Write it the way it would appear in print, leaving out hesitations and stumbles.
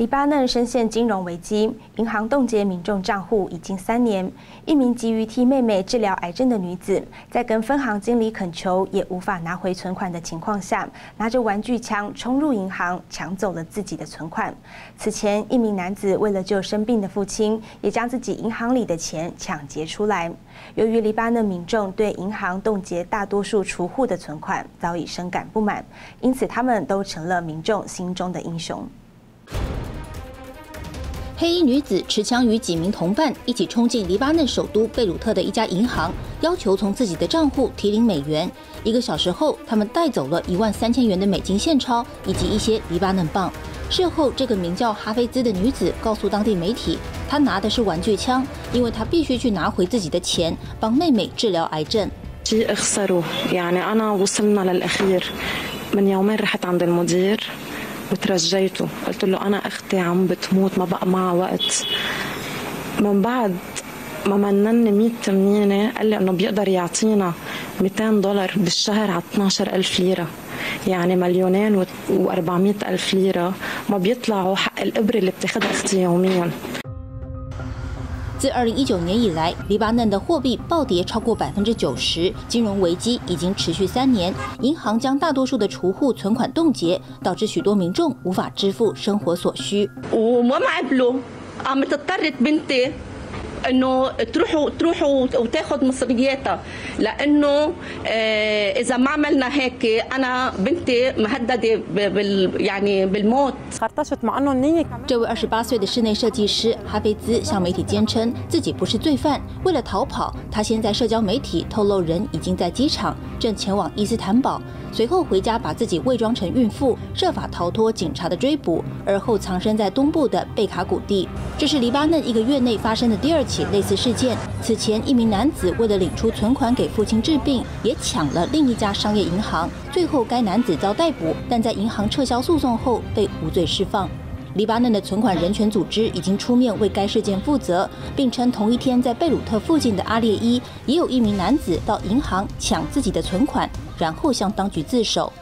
黎巴嫩深陷金融危机，银行冻结民众账户已经3年。一名急于替妹妹治疗癌症的女子，在跟分行经理恳求也无法拿回存款的情况下，拿着玩具枪冲入银行，抢走了自己的存款。此前，一名男子为了救生病的父亲，也将自己银行里的钱抢劫出来。由于黎巴嫩民众对银行冻结大多数储户的存款早已深感不满，因此他们都成了民众心中的英雄。 黑衣女子持枪与几名同伴一起冲进黎巴嫩首都贝鲁特的一家银行，要求从自己的账户提领美元。1个小时后，他们带走了13000元的美金现钞以及一些黎巴嫩镑。事后，这个名叫哈菲兹的女子告诉当地媒体，她拿的是玩具枪，因为她必须去拿回自己的钱，帮妹妹治疗癌症。 وترجيته قلت له أنا أختي عم بتموت ما بقى معها وقت. من بعد ما منني 100 تمنينة قال لي إنه بيقدر يعطينا $200 بالشهر على 12000 ليرة، يعني 2,400,000 ليرة ما بيطلعوا حق الإبرة اللي بتاخدها أختي يوميا. 自2019年以来，黎巴嫩的货币暴跌超过90%，金融危机已经持续3年。银行将大多数的储户存款冻结，导致许多民众无法支付生活所需。وما عملوا عم تضطر بنتي إنه تروحوا وتأخذ مصرياتها لأنه إذا ما عملنا هيك أنا بنتي مهددة يعني بالموت. 这位28岁的室内设计师哈菲兹向媒体坚称自己不是罪犯。为了逃跑，他先在社交媒体透露人已经在机场，正前往伊斯坦堡。随后回家把自己伪装成孕妇，设法逃脱警察的追捕，而后藏身在东部的贝卡谷地。这是黎巴嫩1个月内发生的第2起类似事件。此前，一名男子为了领出存款给父亲治病，也抢了另一家商业银行。最后，该男子遭逮捕，但在银行撤销诉讼后被无罪释放。 黎巴嫩的存款人权组织已经出面为该事件负责，并称同一天在贝鲁特附近的阿列伊也有一名男子到银行抢自己的存款，然后向当局自首。